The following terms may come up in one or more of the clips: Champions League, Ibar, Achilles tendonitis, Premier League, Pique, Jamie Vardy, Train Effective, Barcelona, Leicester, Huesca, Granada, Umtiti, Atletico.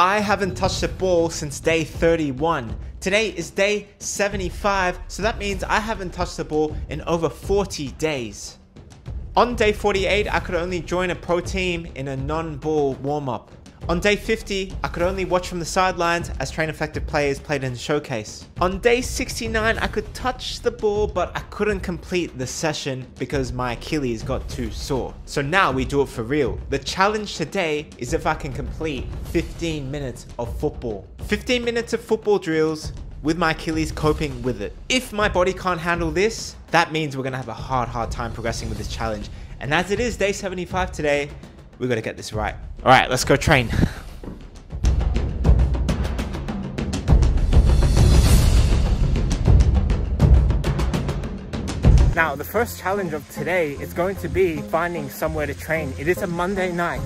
I haven't touched the ball since day 31. Today is day 75, so that means I haven't touched the ball in over 40 days. On day 48, I could only join a pro team in a non-ball warm-up. On day 50, I could only watch from the sidelines as Train Effective players played in the showcase. On day 69, I could touch the ball, but I couldn't complete the session because my Achilles got too sore. So now we do it for real. The challenge today is if I can complete 15 minutes of football. 15 minutes of football drills with my Achilles coping with it. If my body can't handle this, that means we're gonna have a hard time progressing with this challenge. And as it is day 75 today, we gotta get this right. All right, let's go train. Now, the first challenge of today is going to be finding somewhere to train. It is a Monday night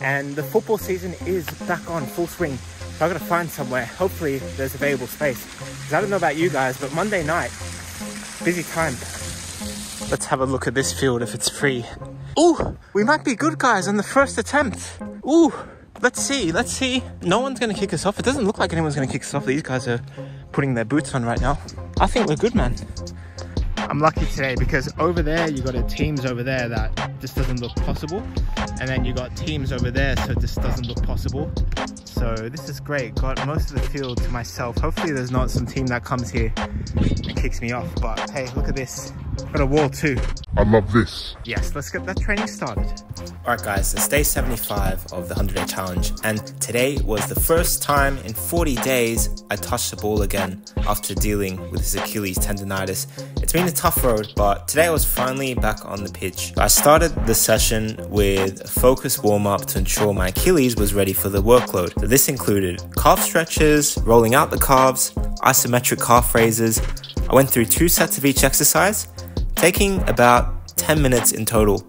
and the football season is back on full swing. So I gotta find somewhere. Hopefully there's available space. Cause I don't know about you guys, but Monday night, busy time. Let's have a look at this field if it's free. Ooh, we might be good guys on the first attempt. Ooh, let's see. No one's gonna kick us off. It doesn't look like anyone's gonna kick us off. These guys are putting their boots on right now. I think we're good, man. I'm lucky today because over there, you got teams over there that just doesn't look possible. And then you got teams over there, so it just doesn't look possible. So this is great. Got most of the field to myself. Hopefully there's not some team that comes here and kicks me off, but hey, look at this. Got a wall too. I love this. Yes, let's get that training started. All right guys, it's day 75 of the 100-day challenge. And today was the first time in 40 days I touched the ball again after dealing with this Achilles tendonitis. It's been a tough road, but today I was finally back on the pitch. I started the session with a focus warm-up to ensure my Achilles was ready for the workload. So this included calf stretches, rolling out the calves, isometric calf raises. I went through 2 sets of each exercise, taking about 10 minutes in total.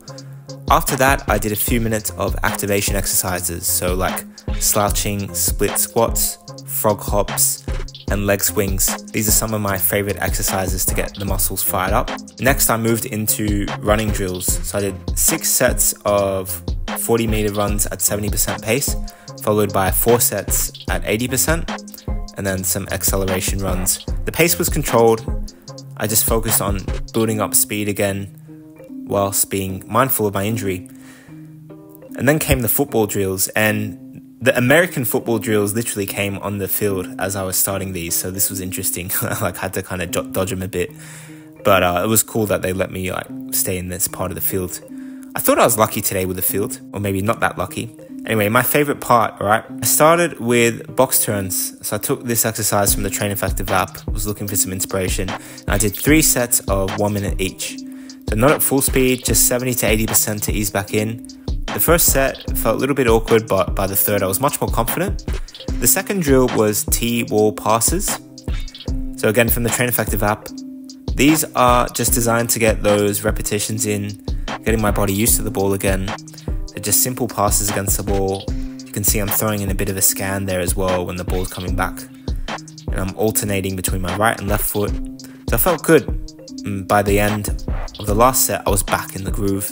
After that, I did a few minutes of activation exercises, so like slouching, split squats, frog hops, and leg swings. These are some of my favorite exercises to get the muscles fired up. Next, I moved into running drills. So I did 6 sets of 40-meter runs at 70% pace, followed by 4 sets at 80%, and then some acceleration runs. The pace was controlled. I just focused on building up speed again whilst being mindful of my injury. And then came the football drills, and the American football drills literally came on the field as I was starting these, so this was interesting. Like, I had to kind of dodge them a bit, but it was cool that they let me like stay in this part of the field. I thought I was lucky today with the field, or maybe not that lucky. Anyway, my favorite part, all right? I started with box turns. So I took this exercise from the Train Effective app, was looking for some inspiration, and I did 3 sets of 1 minute each. So not at full speed, just 70 to 80% to ease back in. The first set felt a little bit awkward, but by the third, I was much more confident. The second drill was T-wall passes. So again, from the Train Effective app, these are just designed to get those repetitions in, getting my body used to the ball again. Just simple passes against the ball. You can see I'm throwing in a bit of a scan there as well when the ball's coming back. And I'm alternating between my right and left foot. So I felt good. And by the end of the last set, I was back in the groove.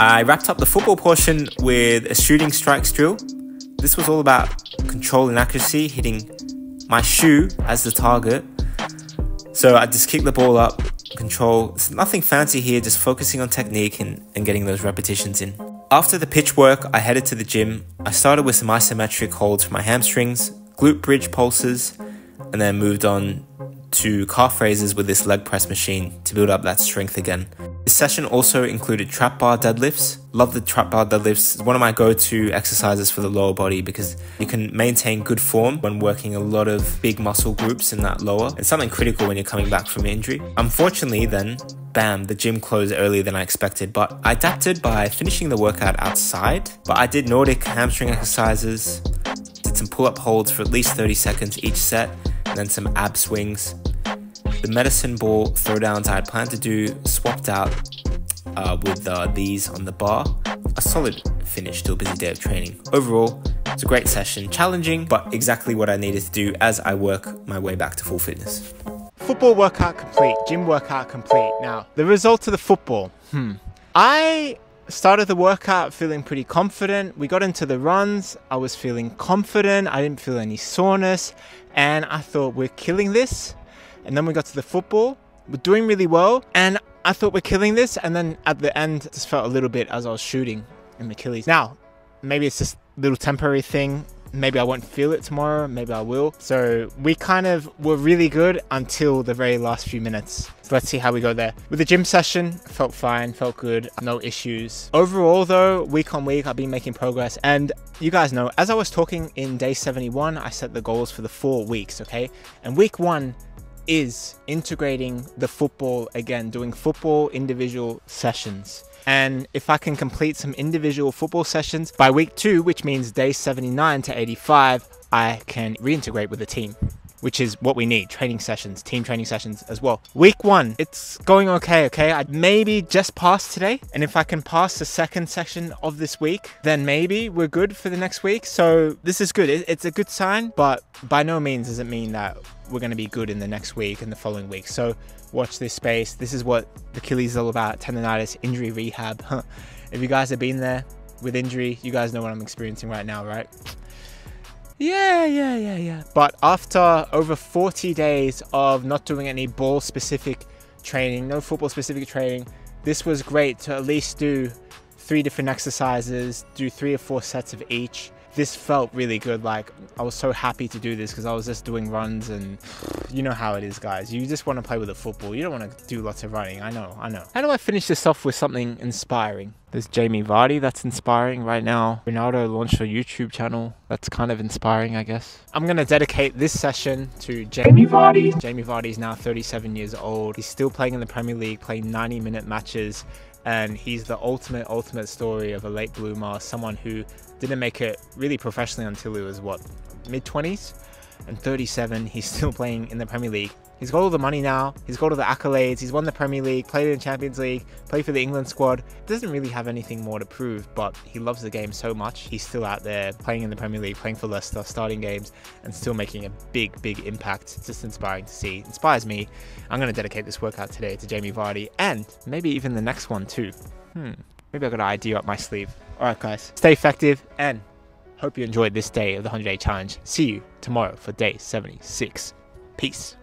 I wrapped up the football portion with a shooting strikes drill. This was all about control and accuracy, hitting my shoe as the target. So I just kicked the ball up, control. It's nothing fancy here, just focusing on technique and getting those repetitions in. After the pitch work, I headed to the gym. I started with some isometric holds for my hamstrings, glute bridge pulses, and then moved on to calf raises with this leg press machine to build up that strength again. This session also included trap bar deadlifts. Love the trap bar deadlifts. It's one of my go-to exercises for the lower body because you can maintain good form when working a lot of big muscle groups in that lower. It's something critical when you're coming back from injury. Unfortunately then, bam, the gym closed earlier than I expected, but I adapted by finishing the workout outside. But I did Nordic hamstring exercises, did some pull-up holds for at least 30 seconds each set, and then some ab swings. The medicine ball throwdowns I had planned to do swapped out with these on the bar. A solid finish to a busy day of training. Overall, it's a great session, challenging, but exactly what I needed to do as I work my way back to full fitness. Football workout complete, gym workout complete. Now, the result of the football. I Started the workout feeling pretty confident. We got into the runs. I was feeling confident. I didn't feel any soreness. And I thought, we're killing this. And then we got to the football. We're doing really well. And I thought, we're killing this. And then at the end, just felt a little bit as I was shooting in the Achilles. Now, maybe it's just a little temporary thing. Maybe I won't feel it tomorrow. Maybe I will. So we kind of were really good until the very last few minutes. So let's see how we go there. With the gym session, felt fine, felt good, no issues. Overall though, week on week, I've been making progress. And you guys know, as I was talking in day 71, I set the goals for the 4 weeks, okay? And week one is integrating the football again, doing football individual sessions. And if I can complete some individual football sessions by week two, which means day 79 to 85, I can reintegrate with the team, which is what we need. Training sessions, team training sessions as well. Week one, it's going okay, okay? I maybe just passed today. And if I can pass the second session of this week, then maybe we're good for the next week. So this is good. It's a good sign, but by no means does it mean that we're going to be good in the next week and the following week. So watch this space. This is what the Achilles is all about. Tendonitis, injury rehab. If you guys have been there with injury, you guys know what I'm experiencing right now, right? Yeah. But after over 40 days of not doing any ball specific training, no football specific training, this was great to at least do 3 different exercises, do 3 or 4 sets of each. This felt really good. Like, I was so happy to do this because I was just doing runs, and you know how it is, guys. You just want to play with the football. You don't want to do lots of running. I know. How do I finish this off with something inspiring? There's Jamie Vardy. That's inspiring right now. Ronaldo launched a YouTube channel. That's kind of inspiring, I guess. I'm going to dedicate this session to Jamie Vardy. Jamie Vardy is now 37 years old. He's still playing in the Premier League, playing 90-minute matches. And he's the ultimate story of a late bloomer, someone who didn't make it really professionally until he was, what, mid-20s? And 37, he's still playing in the Premier League. He's got all the money now, he's got all the accolades, he's won the Premier League, played in the Champions League, played for the England squad. Doesn't really have anything more to prove, but he loves the game so much. He's still out there playing in the Premier League, playing for Leicester, starting games, and still making a big impact. It's just inspiring to see. Inspires me. I'm going to dedicate this workout today to Jamie Vardy, and maybe even the next one too. Maybe I've got an idea up my sleeve. Alright guys, stay effective, and hope you enjoyed this day of the 100-day challenge. See you tomorrow for day 76. Peace.